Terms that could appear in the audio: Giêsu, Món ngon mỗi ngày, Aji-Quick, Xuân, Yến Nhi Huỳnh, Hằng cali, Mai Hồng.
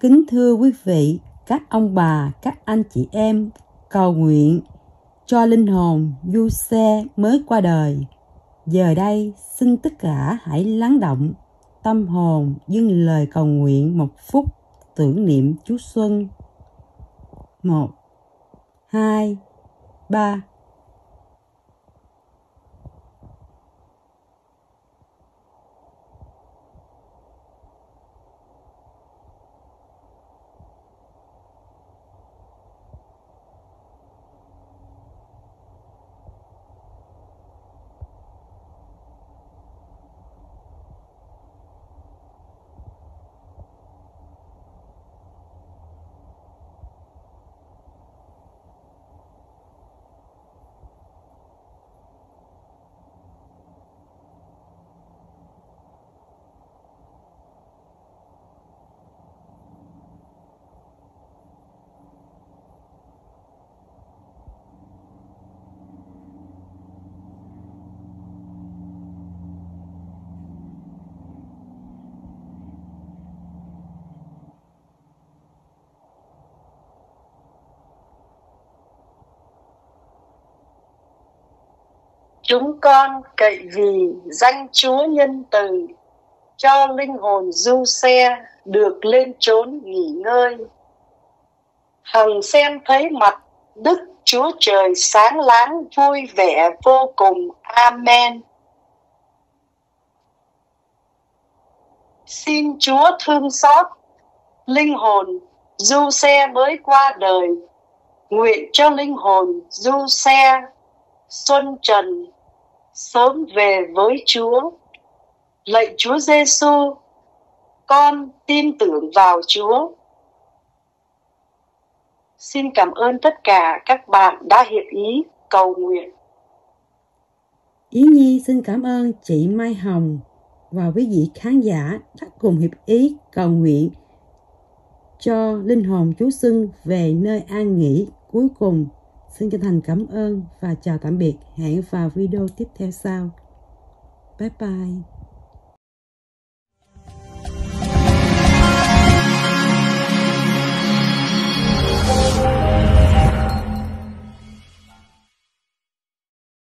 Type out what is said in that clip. kính thưa quý vị, các ông bà, các anh chị em cầu nguyện cho linh hồn du xe mới qua đời. Giờ đây xin tất cả hãy lắng động tâm hồn, dâng lời cầu nguyện một phút tưởng niệm Chúa Xuân. 1, 2, 3. Chúng con cậy vì danh Chúa nhân từ, cho linh hồn du xe được lên chốn nghỉ ngơi. Hằng xem thấy mặt Đức Chúa Trời sáng láng vui vẻ vô cùng. Amen. Xin Chúa thương xót linh hồn du xe mới qua đời. Nguyện cho linh hồn du xe xuân trần sớm về với Chúa. Lạy Chúa Giêsu, con tin tưởng vào Chúa. Xin cảm ơn tất cả các bạn đã hiệp ý cầu nguyện. Yến Nhi xin cảm ơn chị Mai Hồng và quý vị khán giả đã cùng hiệp ý cầu nguyện cho linh hồn Chúa Xuân về nơi an nghỉ cuối cùng. Xin chân thành cảm ơn và chào tạm biệt. Hẹn vào video tiếp theo sau. Bye bye.